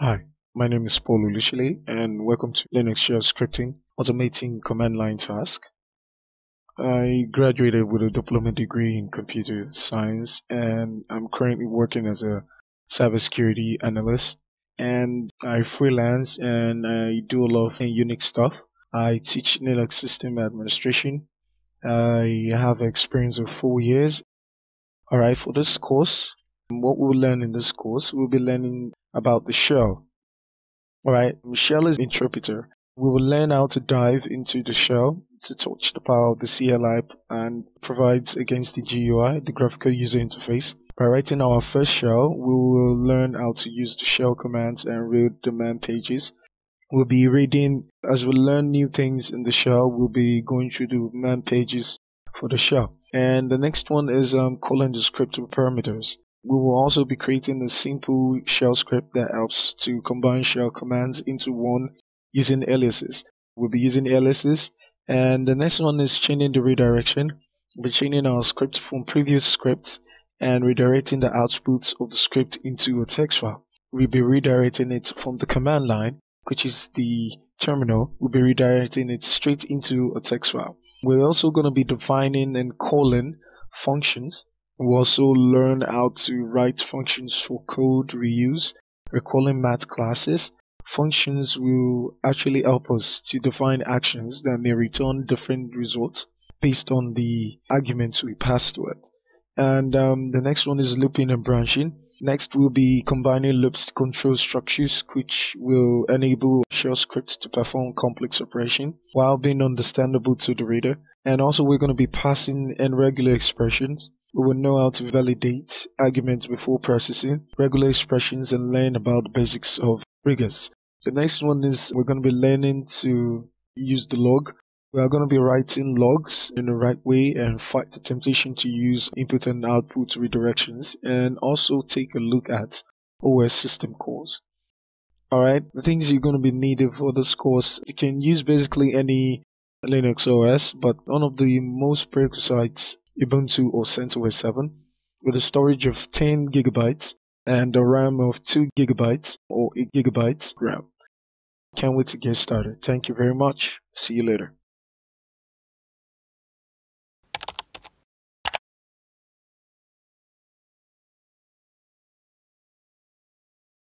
Hi, my name is Paul Ulushele and welcome to Linux Shell Scripting, Automating Command Line Task. I graduated with a diploma degree in computer science and I'm currently working as a cybersecurity analyst, and I freelance and I do a lot of Unix stuff. I teach Linux system administration. I have experience of 4 years. Alright, for this course, what we'll learn in this course, we'll be learning about the shell. Alright, shell is the interpreter. We will learn how to dive into the shell to touch the power of the CLI and provides against the GUI, the graphical user interface. By writing our first shell, we will learn how to use the shell commands and read the man pages. We'll be reading, as we learn new things in the shell, we'll be going through the man pages for the shell. And the next one is calling the script to parameters. We will also be creating a simple shell script that helps to combine shell commands into one using aliases. We'll be using aliases. And the next one is changing the redirection. We'll be changing our script from previous scripts and redirecting the outputs of the script into a text file. We'll be redirecting it from the command line, which is the terminal. We'll be redirecting it straight into a text file. We're also going to be defining and calling functions. We'll also learn how to write functions for code reuse. We're calling math classes. Functions will actually help us to define actions that may return different results based on the arguments we passed to it. And the next one is looping and branching. Next, we'll be combining loops to control structures, which will enable shell scripts to perform complex operation while being understandable to the reader. And also, we're going to be passing in regular expressions. We will know how to validate arguments before processing regular expressions and learn about the basics of rigors. The next one is we're going to be learning to use the log. We are going to be writing logs in the right way and fight the temptation to use input and output redirections, and also take a look at OS system calls. Alright, the things you're going to be needed for this course, you can use basically any Linux OS, but one of the most prerequisites Ubuntu or CentOS 7 with a storage of 10 gigabytes and a RAM of 2 gigabytes or 8 gigabytes RAM. Can't wait to get started. Thank you very much. See you later.